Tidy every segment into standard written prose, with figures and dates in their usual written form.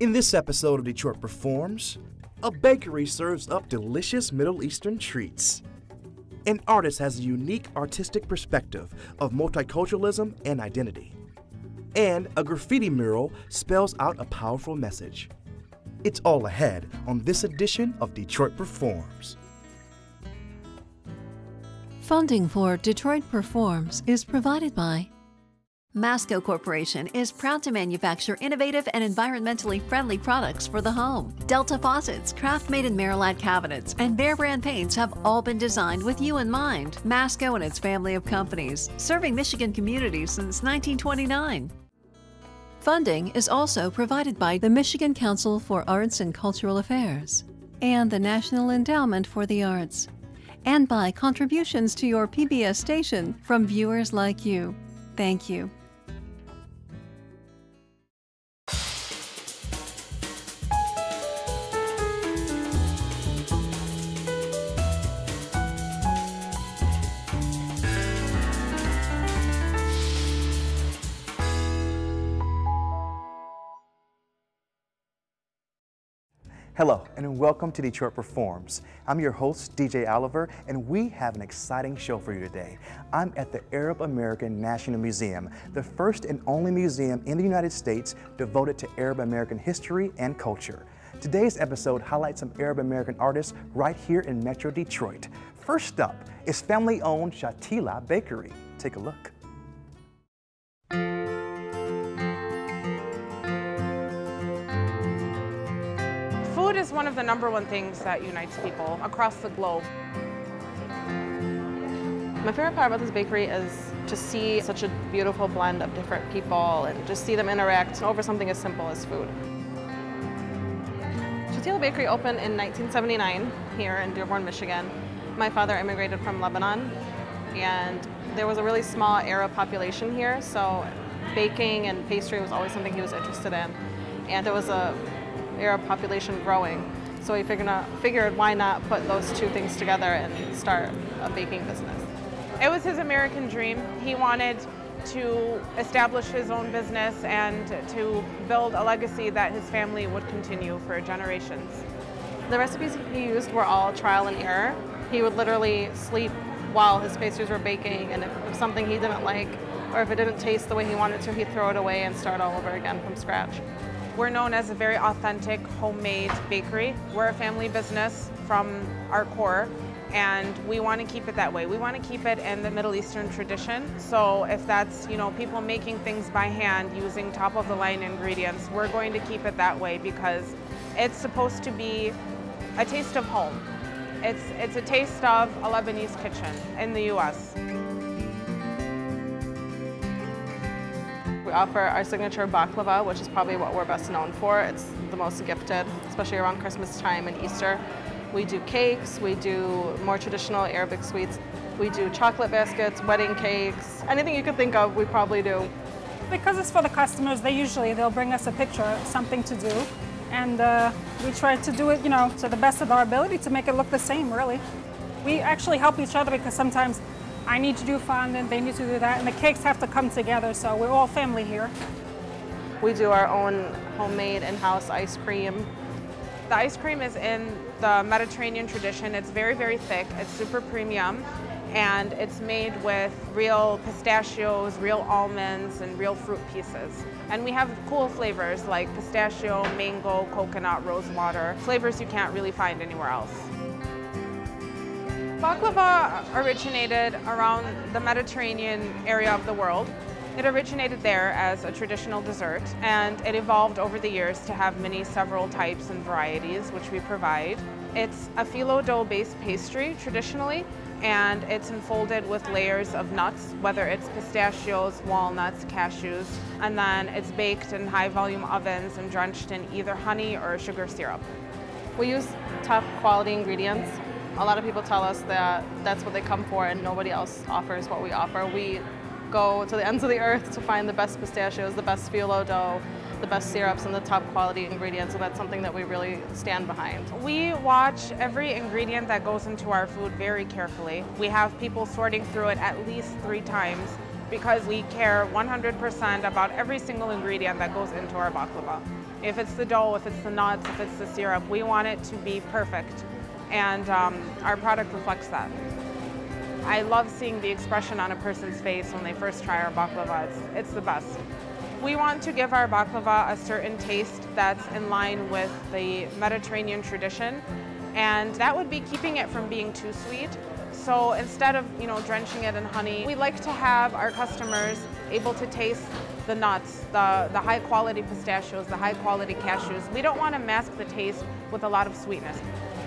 In this episode of Detroit Performs, a bakery serves up delicious Middle Eastern treats. An artist has a unique artistic perspective of multiculturalism and identity. And a graffiti mural spells out a powerful message. It's all ahead on this edition of Detroit Performs. Funding for Detroit Performs is provided by Masco Corporation is proud to manufacture innovative and environmentally friendly products for the home. Delta faucets, Craftmade and Merillat cabinets, and Bear Brand paints have all been designed with you in mind. Masco and its family of companies, serving Michigan communities since 1929. Funding is also provided by the Michigan Council for Arts and Cultural Affairs and the National Endowment for the Arts, and by contributions to your PBS station from viewers like you. Thank you. Hello and welcome to Detroit Performs. I'm your host, DJ Oliver, and we have an exciting show for you today. I'm at the Arab American National Museum, the first and only museum in the United States devoted to Arab American history and culture. Today's episode highlights some Arab American artists right here in Metro Detroit. First up is family-owned Shatila Bakery. Take a look. Food is one of the #1 things that unites people across the globe. My favorite part about this bakery is to see such a beautiful blend of different people and just see them interact over something as simple as food. Shatila Bakery opened in 1979 here in Dearborn, Michigan. My father immigrated from Lebanon, and there was a really small Arab population here, so baking and pastry was always something he was interested in. And there was a Arab population growing. So we figured why not put those two things together and start a baking business. It was his American dream. He wanted to establish his own business and to build a legacy that his family would continue for generations. The recipes he used were all trial and error. He would literally sleep while his pastries were baking, and if it was something he didn't like or if it didn't taste the way he wanted to, he'd throw it away and start all over again from scratch. We're known as a very authentic, homemade bakery. We're a family business from our core, and we want to keep it that way. We want to keep it in the Middle Eastern tradition. So if that's, you know, people making things by hand using top-of-the-line ingredients, we're going to keep it that way because it's supposed to be a taste of home. It's a taste of a Lebanese kitchen in the U.S. We offer our signature baklava, which is probably what we're best known for. It's the most gifted, especially around Christmas time and Easter. We do cakes, we do more traditional Arabic sweets, we do chocolate baskets, wedding cakes, anything you could think of, we probably do. Because it's for the customers, they'll bring us a picture of something to do, and we try to do it, you know, to the best of our ability to make it look the same, really. We actually help each other because sometimes I need to do fondant, they need to do that, and the cakes have to come together, so we're all family here. We do our own homemade in-house ice cream. The ice cream is in the Mediterranean tradition. It's very, very thick, it's super premium, and it's made with real pistachios, real almonds, and real fruit pieces. And we have cool flavors like pistachio, mango, coconut, rose water, flavors you can't really find anywhere else. Baklava originated around the Mediterranean area of the world. It originated there as a traditional dessert, and it evolved over the years to have several types and varieties, which we provide. It's a phyllo dough-based pastry traditionally, and it's enfolded with layers of nuts, whether it's pistachios, walnuts, cashews, and then it's baked in high-volume ovens and drenched in either honey or sugar syrup. We use top-quality ingredients. A lot of people tell us that that's what they come for and nobody else offers what we offer. We go to the ends of the earth to find the best pistachios, the best phyllo dough, the best syrups, and the top quality ingredients, so that's something that we really stand behind. We watch every ingredient that goes into our food very carefully. We have people sorting through it at least 3 times because we care 100% about every single ingredient that goes into our baklava. If it's the dough, if it's the nuts, if it's the syrup, we want it to be perfect. And our product reflects that. I love seeing the expression on a person's face when they first try our baklava. It's the best. We want to give our baklava a certain taste that's in line with the Mediterranean tradition, and that would be keeping it from being too sweet. So instead of, you know, drenching it in honey, we like to have our customers able to taste the nuts, the high quality pistachios, the high quality cashews. We don't want to mask the taste with a lot of sweetness.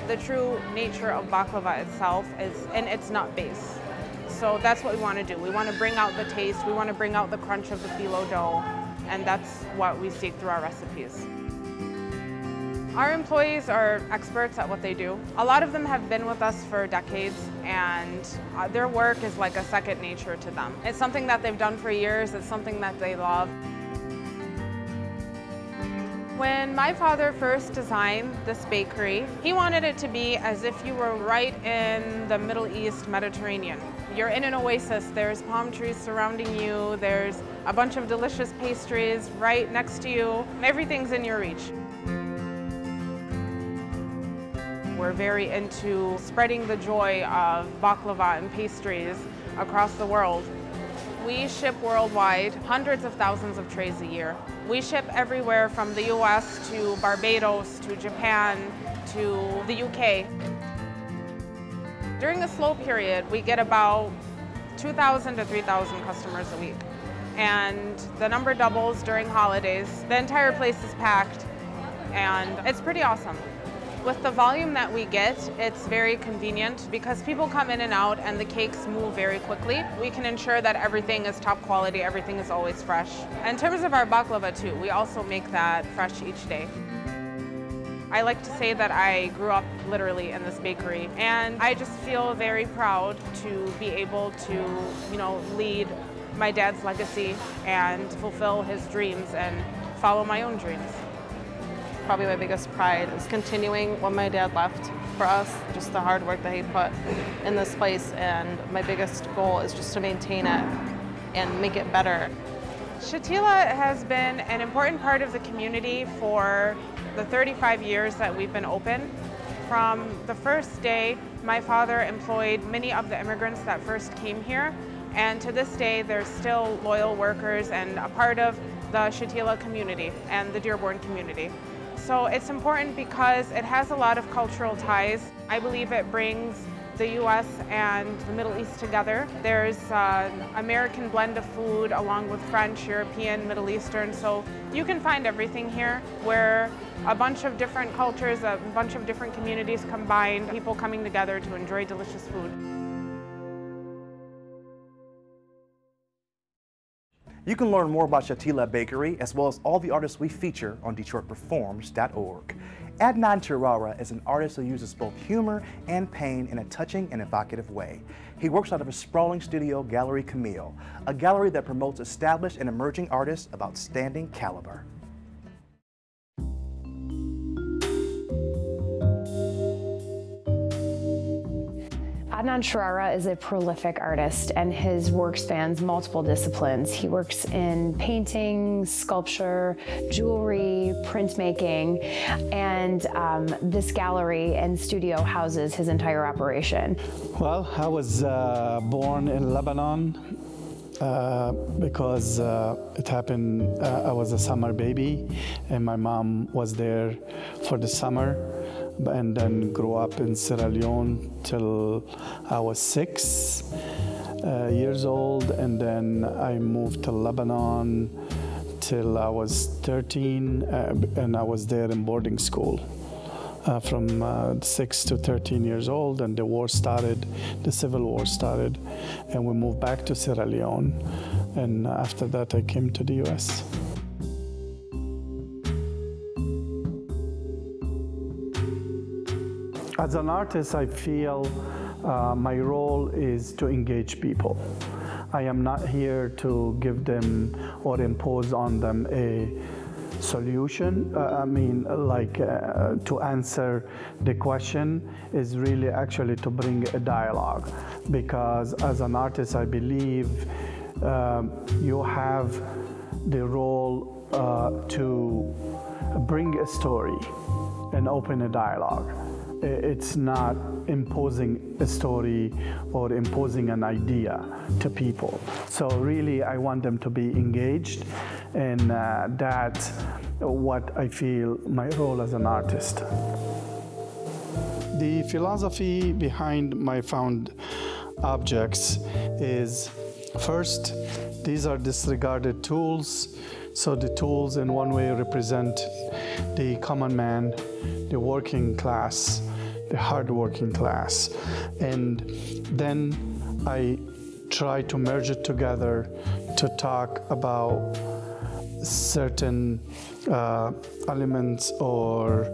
The true nature of baklava itself is in its nut base. So that's what we want to do. We want to bring out the taste, we want to bring out the crunch of the phyllo dough, and that's what we seek through our recipes. Our employees are experts at what they do. A lot of them have been with us for decades, and their work is like a second nature to them. It's something that they've done for years, it's something that they love. When my father first designed this bakery, he wanted it to be as if you were right in the Middle East Mediterranean. You're in an oasis, there's palm trees surrounding you, there's a bunch of delicious pastries right next to you, everything's in your reach. We're very into spreading the joy of baklava and pastries across the world. We ship worldwide, hundreds of thousands of trays a year. We ship everywhere from the US to Barbados to Japan to the UK. During the slow period, we get about 2,000 to 3,000 customers a week. And the number doubles during holidays. The entire place is packed, and it's pretty awesome. With the volume that we get, it's very convenient because people come in and out and the cakes move very quickly. We can ensure that everything is top quality, everything is always fresh. In terms of our baklava too, we also make that fresh each day. I like to say that I grew up literally in this bakery, and I just feel very proud to be able to, you know, lead my dad's legacy and fulfill his dreams and follow my own dreams. Probably my biggest pride is continuing what my dad left for us, just the hard work that he put in this place, and my biggest goal is just to maintain it and make it better. Shatila has been an important part of the community for the 35 years that we've been open. From the first day, my father employed many of the immigrants that first came here, and to this day they're still loyal workers and a part of the Shatila community and the Dearborn community. So it's important because it has a lot of cultural ties. I believe it brings the U.S. and the Middle East together. There's an American blend of food along with French, European, Middle Eastern. So you can find everything here. We're a bunch of different cultures, a bunch of different communities combined, people coming together to enjoy delicious food. You can learn more about Shatila Bakery, as well as all the artists we feature on DetroitPerforms.org. Adnan Charara is an artist who uses both humor and pain in a touching and evocative way. He works out of a sprawling studio, Gallery Camille, a gallery that promotes established and emerging artists of outstanding caliber. Adnan Charara is a prolific artist, and his work spans multiple disciplines. He works in painting, sculpture, jewelry, printmaking, and this gallery and studio houses his entire operation. Well, I was born in Lebanon because it happened, I was a summer baby, and my mom was there for the summer. And then grew up in Sierra Leone till I was 6 years old, and then I moved to Lebanon till I was 13, and I was there in boarding school from 6 to 13 years old, and the war started, the Civil War started, and we moved back to Sierra Leone, and after that I came to the US. As an artist, I feel my role is to engage people. I am not here to give them or impose on them a solution. To answer the question is really actually to bring a dialogue, because as an artist, I believe you have the role to bring a story and open a dialogue. It's not imposing a story or imposing an idea to people. So really, I want them to be engaged, and that's what I feel my role as an artist. The philosophy behind my found objects is, first, these are disregarded tools. So the tools in one way represent the common man, the working class, the hard-working class. And then I try to merge it together to talk about certain elements or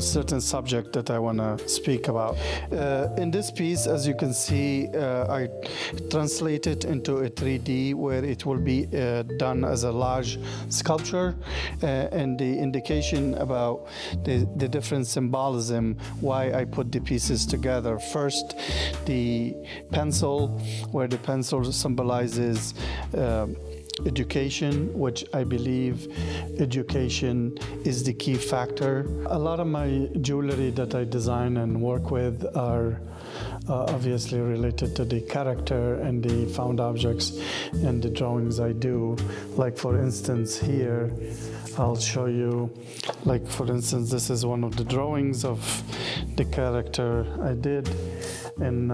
certain subject that I want to speak about. In this piece, as you can see, I translate it into a 3D where it will be done as a large sculpture, and the indication about the different symbolism, why I put the pieces together. First, the pencil, where the pencil symbolizes education, which I believe education is the key factor. A lot of my jewelry that I design and work with are obviously related to the character and the found objects and the drawings I do. Like for instance here, I'll show you, like for instance, this is one of the drawings of the character I did. And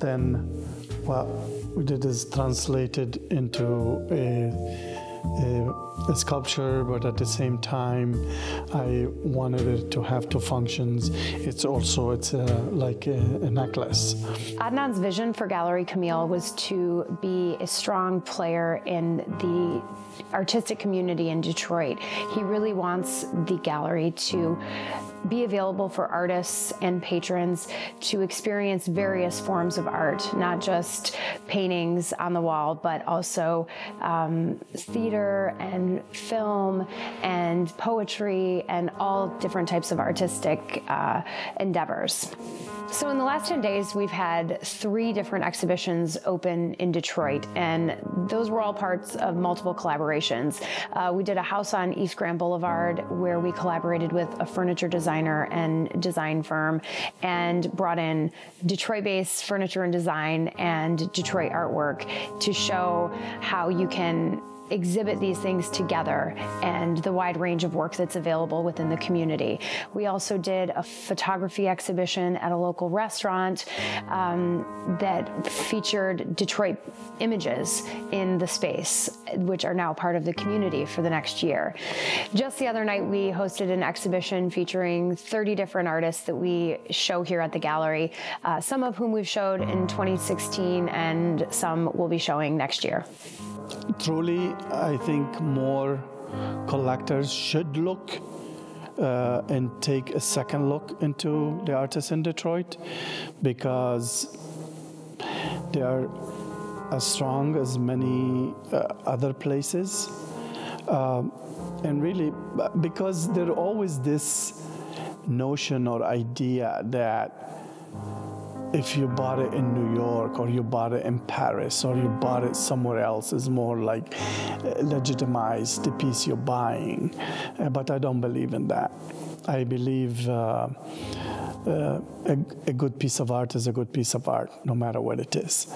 then, well, it is translated into a sculpture, but at the same time, I wanted it to have two functions. It's like a necklace. Adnan's vision for Gallery Camille was to be a strong player in the artistic community in Detroit. He really wants the gallery to be available for artists and patrons to experience various forms of art, not just paintings on the wall, but also theater and film and poetry and all different types of artistic endeavors. So in the last 10 days, we've had 3 different exhibitions open in Detroit, and those were all parts of multiple collaborations. We did a house on East Grand Boulevard where we collaborated with a furniture designer and design firm and brought in Detroit-based furniture and design and Detroit artwork to show how you can exhibit these things together and the wide range of work that's available within the community. We also did a photography exhibition at a local restaurant that featured Detroit images in the space, which are now part of the community for the next year. Just the other night, we hosted an exhibition featuring 30 different artists that we show here at the gallery, some of whom we've showed in 2016 and some we'll be showing next year. Truly, I think more collectors should look and take a second look into the artists in Detroit, because they are as strong as many other places. And really, because there's always this notion or idea that if you bought it in New York or you bought it in Paris or you bought it somewhere else, it's more like legitimize the piece you're buying. But I don't believe in that. I believe a good piece of art is a good piece of art, no matter what it is.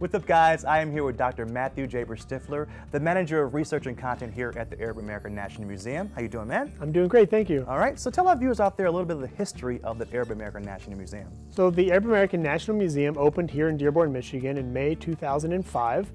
What's up, guys? I am here with Dr. Matthew Jaber Stifler, the manager of research and content here at the Arab American National Museum. How you doing, man? I'm doing great, thank you. All right, so tell our viewers out there a little bit of the history of the Arab American National Museum. So the Arab American National Museum opened here in Dearborn, Michigan in May 2005.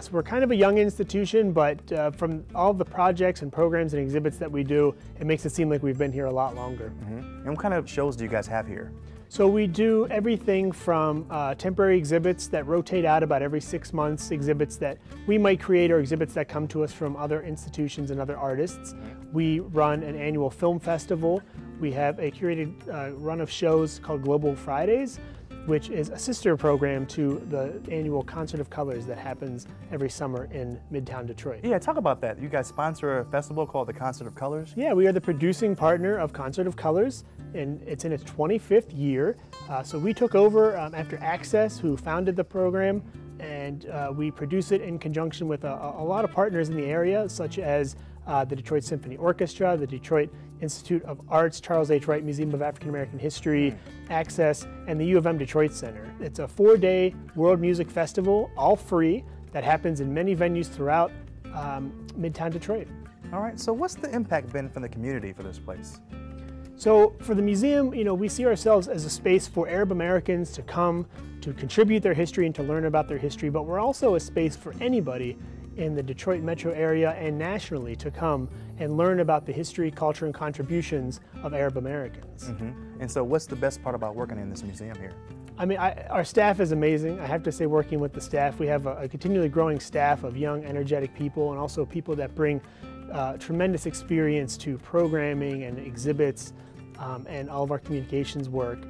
So we're kind of a young institution, but from all the projects and programs and exhibits that we do, it makes it seem like we've been here a lot longer. Mm-hmm. And what kind of shows do you guys have here? So we do everything from temporary exhibits that rotate out about every 6 months, exhibits that we might create or exhibits that come to us from other institutions and other artists. We run an annual film festival. We have a curated run of shows called Global Fridays. which is a sister program to the annual Concert of Colors that happens every summer in Midtown Detroit. Yeah, talk about that. You guys sponsor a festival called the Concert of Colors? Yeah, we are the producing partner of Concert of Colors, and it's in its 25th year. So we took over after ACCESS, who founded the program, and we produce it in conjunction with a lot of partners in the area, such as the Detroit Symphony Orchestra, the Detroit Institute of Arts, Charles H. Wright Museum of African American History, ACCESS, and the U of M Detroit Center. It's a 4-day world music festival, all free, that happens in many venues throughout Midtown Detroit. All right, so what's the impact been from the community for this place? So for the museum, you know, we see ourselves as a space for Arab Americans to come to contribute their history and to learn about their history, but we're also a space for anybody in the Detroit metro area and nationally to come and learn about the history, culture, and contributions of Arab Americans. And so what's the best part about working in this museum here? I mean, our staff is amazing. I have to say, working with the staff, we have a continually growing staff of young, energetic people, and also people that bring tremendous experience to programming and exhibits and all of our communications work.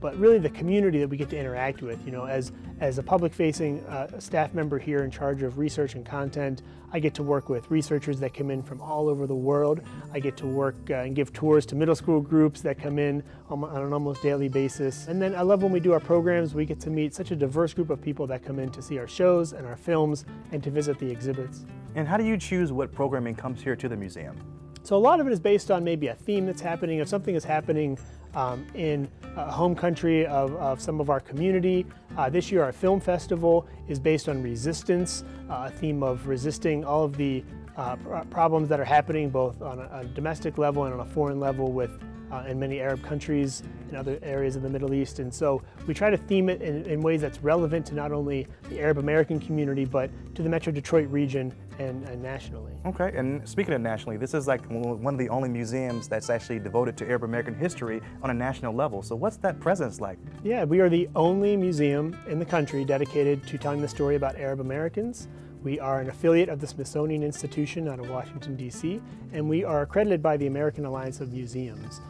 But really the community that we get to interact with, you know, as a public-facing staff member here in charge of research and content, I get to work with researchers that come in from all over the world. I get to work and give tours to middle school groups that come in on an almost daily basis. And then I love when we do our programs, we get to meet such a diverse group of people that come in to see our shows and our films and to visit the exhibits. And how do you choose what programming comes here to the museum? So a lot of it is based on maybe a theme that's happening. If something is happening in a home country of some of our community. This year our film festival is based on resistance, a theme of resisting all of the problems that are happening both on a domestic level and on a foreign level with in many Arab countries and other areas of the Middle East. And so we try to theme it in ways that's relevant to not only the Arab American community, but to the Metro Detroit region and nationally. Okay, and speaking of nationally, this is like one of the only museums that's actually devoted to Arab American history on a national level. So what's that presence like? Yeah, we are the only museum in the country dedicated to telling the story about Arab Americans. We are an affiliate of the Smithsonian Institution out of Washington, D.C., and we are accredited by the American Alliance of Museums.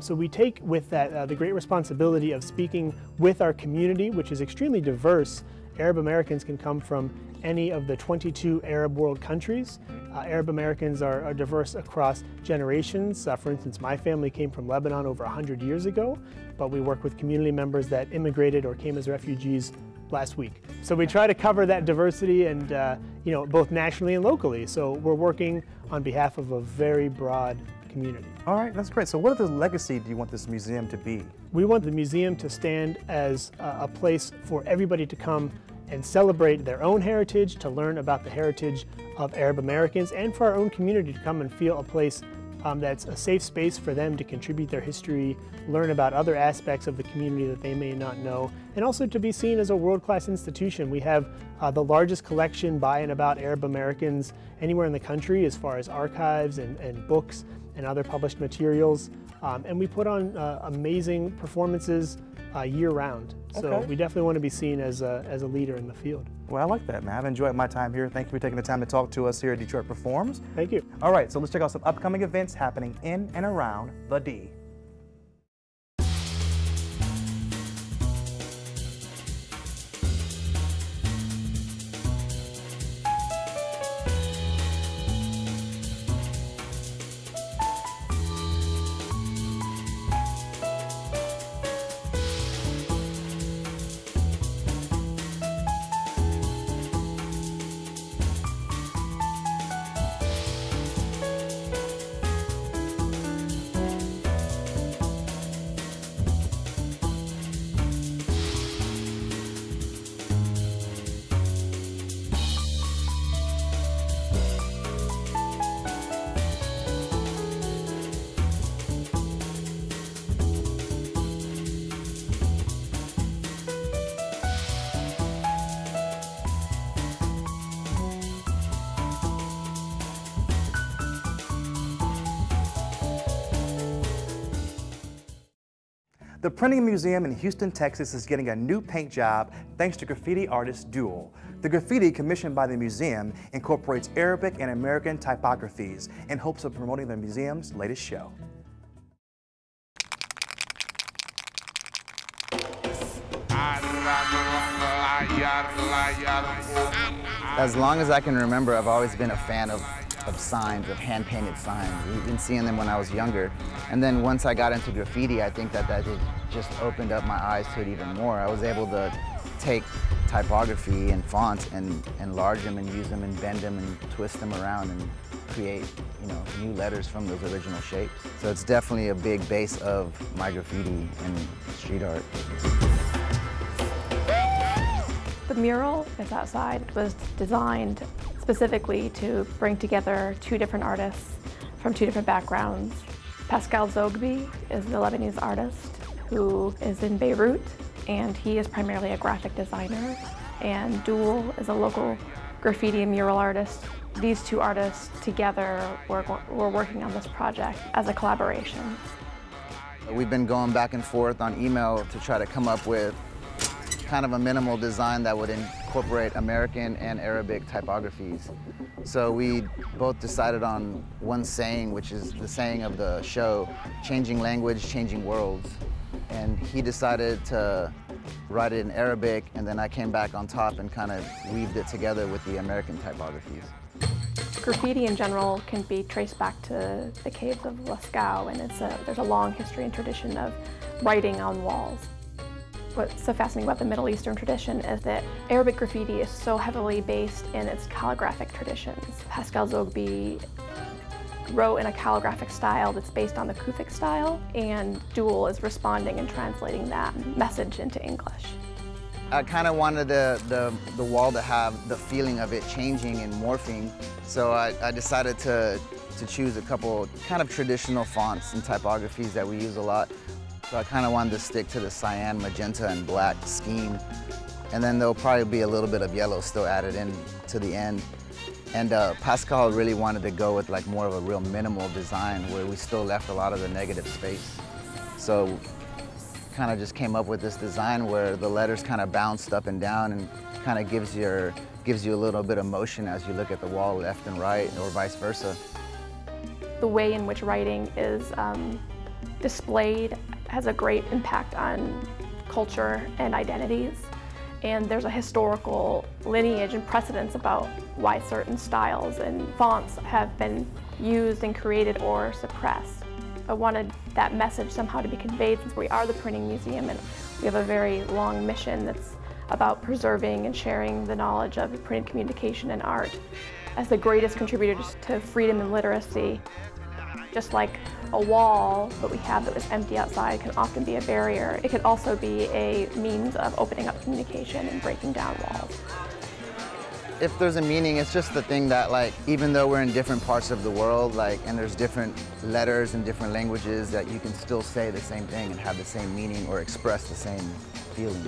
So we take with that the great responsibility of speaking with our community, which is extremely diverse. Arab Americans can come from any of the 22 Arab world countries. Arab Americans are diverse across generations. For instance, my family came from Lebanon over 100 years ago, but we work with community members that immigrated or came as refugees last week. So we try to cover that diversity and, you know, both nationally and locally. So we're working on behalf of a very broad community. All right, that's great. So what other legacy do you want this museum to be? We want the museum to stand as a place for everybody to come and celebrate their own heritage, to learn about the heritage of Arab Americans, and for our own community to come and feel a place that's a safe space for them to contribute their history, learn about other aspects of the community that they may not know, and also to be seen as a world-class institution. We have the largest collection by and about Arab Americans anywhere in the country as far as archives and books and other published materials. And we put on amazing performances year-round. So okay, we definitely want to be seen as a leader in the field. Well, I like that, man. I've enjoyed my time here. Thank you for taking the time to talk to us here at Detroit Performs. Thank you. All right, so let's check out some upcoming events happening in and around the D. The Printing Museum in Houston, Texas is getting a new paint job thanks to graffiti artist Duel. The graffiti commissioned by the museum incorporates Arabic and American typographies in hopes of promoting the museum's latest show. As long as I can remember, I've always been a fan of signs, of hand-painted signs. I've been seeing them when I was younger. And then once I got into graffiti, I think that just opened up my eyes to it even more. I was able to take typography and fonts and enlarge them and use them and bend them and twist them around and create, you know, new letters from those original shapes. So it's definitely a big base of my graffiti and street art. The mural that's outside was designed specifically to bring together two different artists from two different backgrounds. Pascal Zoghbi is the Lebanese artist who is in Beirut, and he is primarily a graphic designer. And Duel is a local graffiti and mural artist. These two artists together were working on this project as a collaboration. We've been going back and forth on email to try to come up with kind of a minimal design that would incorporate American and Arabic typographies. So we both decided on one saying, which is the saying of the show, changing language, changing worlds. And he decided to write it in Arabic, and then I came back on top and kind of weaved it together with the American typographies. Graffiti in general can be traced back to the caves of Lascaux, and there's a long history and tradition of writing on walls. What's so fascinating about the Middle Eastern tradition is that Arabic graffiti is so heavily based in its calligraphic traditions. Pascal Zoghbi wrote in a calligraphic style that's based on the Kufic style, and Duel is responding and translating that message into English. I kind of wanted the wall to have the feeling of it changing and morphing, so I decided to choose a couple kind of traditional fonts and typographies that we use a lot. So I kind of wanted to stick to the cyan, magenta, and black scheme. And then there'll probably be a little bit of yellow still added in to the end. And Pascal really wanted to go with like more of a real minimal design where we still left a lot of the negative space. So kind of just came up with this design where the letters kind of bounced up and down and kind of gives you a little bit of motion as you look at the wall left and right, or vice versa. The way in which writing is displayed has a great impact on culture and identities. And there's a historical lineage and precedence about why certain styles and fonts have been used and created or suppressed. I wanted that message somehow to be conveyed, since we are the Printing Museum and we have a very long mission that's about preserving and sharing the knowledge of printed communication and art as the greatest contributors to freedom and literacy. Just like a wall that we have that was empty outside can often be a barrier, it could also be a means of opening up communication and breaking down walls. If there's a meaning, it's just the thing that, like, even though we're in different parts of the world, like, and there's different letters and different languages, that you can still say the same thing and have the same meaning or express the same feeling.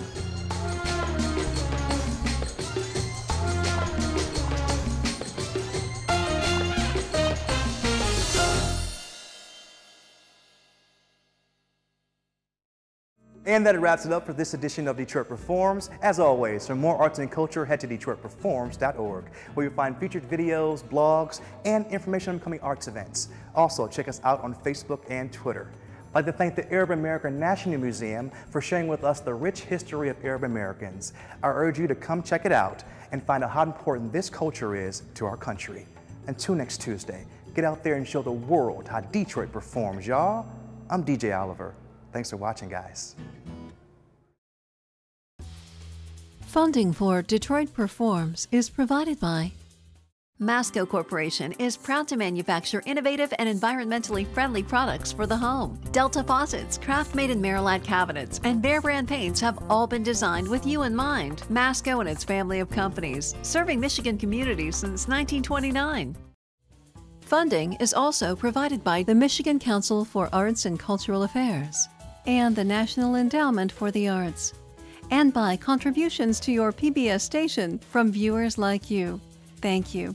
And that wraps it up for this edition of Detroit Performs. As always, for more arts and culture, head to DetroitPerforms.org, where you'll find featured videos, blogs, and information on upcoming arts events. Also, check us out on Facebook and Twitter. I'd like to thank the Arab American National Museum for sharing with us the rich history of Arab Americans. I urge you to come check it out and find out how important this culture is to our country. Until next Tuesday, get out there and show the world how Detroit performs, y'all. I'm DJ Oliver. Thanks for watching, guys. Funding for Detroit Performs is provided by Masco Corporation is proud to manufacture innovative and environmentally friendly products for the home. Delta faucets, Craftmade and Merillat cabinets, and Bear Brand paints have all been designed with you in mind. Masco and its family of companies, serving Michigan communities since 1929. Funding is also provided by the Michigan Council for Arts and Cultural Affairs and the National Endowment for the Arts, and by contributions to your PBS station from viewers like you. Thank you.